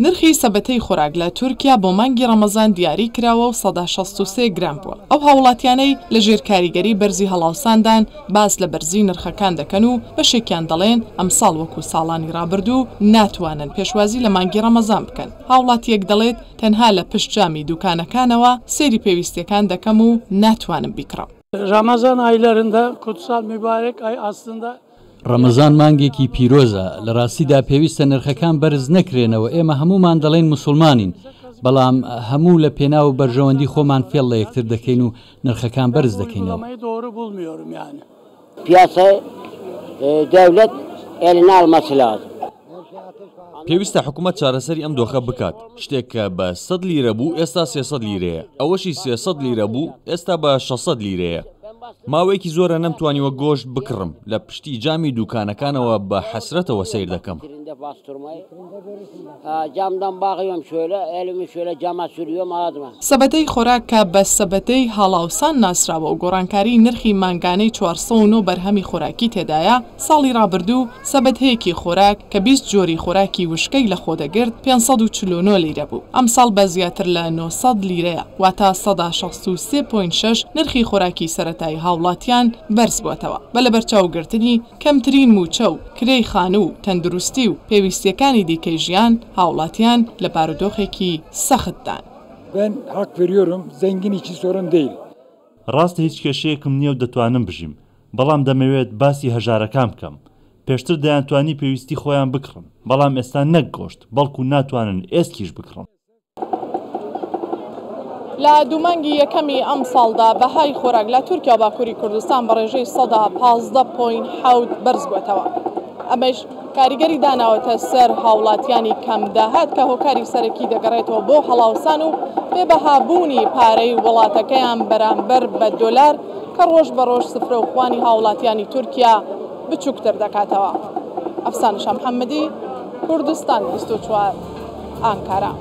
نرخی سەبەتەی خۆراک لە تورکیا بۆ مانگی ڕەمەزان دیاری کراوە و 163 گرام بووە. ئەو هاوڵاتیانەی لەژێر کاریگەری بەرزی هەڵاوساندان باس لە بەرزی نرخەکان دەکەن و بەشێکیان دەڵێن ئەمساڵ وەکو ساڵانی ڕابردوو ناتوانن پێشوازی لە مانگی ڕەمەزان بکەن. هاوڵاتیەک دەڵێت تەنها لە پشتجامی دوکانەکانەوە سێری پێویستەکان دەکەم و ناتوانم بیکڕم. ڕەمەزان ئایلەرندا کوتساڵ میبارێک ئای ئاستندا ڕەمەزان مانگێکی پیرۆزە. لە ڕاستیدا پێویستە نرخەکان بەرز نەکرێنەوە. ئێمە هەمومان دەڵێن مسلمانین، بەڵام هەموو لە پێناو بەرژەوەندی خۆمان فێڵ لە یەکتر دەکەین و نرخەکان بەرز دەکەینەوە. پێویستە حکوومەت چارەسەری ئەم دۆخە بکات. شتێک بە 100 لیرە بوو ئێستا 300 لیرەیە، ئەوەشی 300 لیرە بوو ئێستا بە 600 لیرەیە. ماوەیەکی زۆرە نەمتوانیوە گۆشت بکڕم. لە پشتی جامی دوکانەکانەوە بە حەسرەتەوە سیر دەکەم. سەبەتەی خۆراکە بە سەبەتەی هەڵاوسان ناسراوە و گۆڕانکاری نرخی مانگانەی 409 بەرهەمی خۆراکی تێدایە. ساڵی ڕابردوو سەبەتەیەکی خۆراک کە 20 جۆری خۆراکی وشکەی لە خۆدەگرت 549 لیرە بوو. ئەمساڵ بە زیاتر لە 900 لیرەیە، واتە 163.6 نرخی خۆراکی سەرەتایی هاوڵاتیان بەرز بووەتەوە. بە لەبەرچاوگرتنی کەمترین موچە و کرەی خانوو و تەندروستی و پێویستیەکانی دیکەی ژیان هاوڵاتیان لە بارودۆخێکی سەختدان. ڕاستە هیچ کێشەیەکم نییە و دەتوانم بژیم، بەڵام دەمەوێت باسی هەژارەکان بکەم. پێشتر دەیانتوانی پێویستی خۆیان بکڕم، بەڵام ئێستا نەک گۆشت بەڵکو ناتوانن ئێسکیش بکڕم. لە دومانگی یەکەمی ئەم ساڵدا بەهای خۆراک لە تورکیا باکووری کوردستان بە ڕێژەی 115.7 بەرز بووەتەوە. ئەمەش کاریگەری داناوەتە سەر هاوڵاتیانی کەمدەهات کە هۆکاری سەرەکی دەگەڕێتەوە بۆ هەڵاوسان و بێبەهابوونی پارەی وڵاتەکەیان بەرامبەر بە دۆلار کە ڕۆژ بە ڕۆژ سفرەوخوانی هاوڵاتیانی تورکیا بچووکتر دەکاتەوە. ئەفسانشە محەممەدی، کوردستان 24، ئانکارا.